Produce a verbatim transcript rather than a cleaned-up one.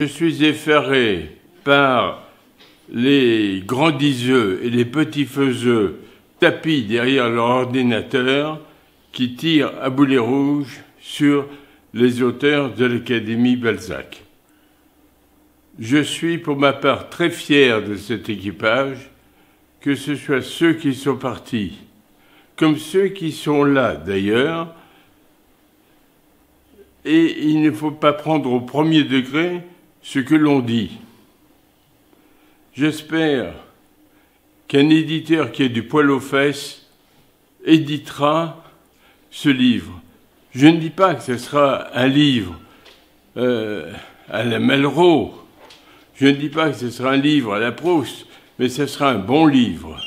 Je suis effaré par les grandizieux et les petits faiseux tapis derrière leur ordinateur qui tirent à boulet rouge sur les auteurs de l'Académie Balzac. Je suis pour ma part très fier de cet équipage, que ce soit ceux qui sont partis, comme ceux qui sont là d'ailleurs, et il ne faut pas prendre au premier degré ce que l'on dit. J'espère qu'un éditeur qui a du poil aux fesses éditera ce livre. Je ne dis pas que ce sera un livre euh, à la Malraux, je ne dis pas que ce sera un livre à la Proust, mais ce sera un bon livre.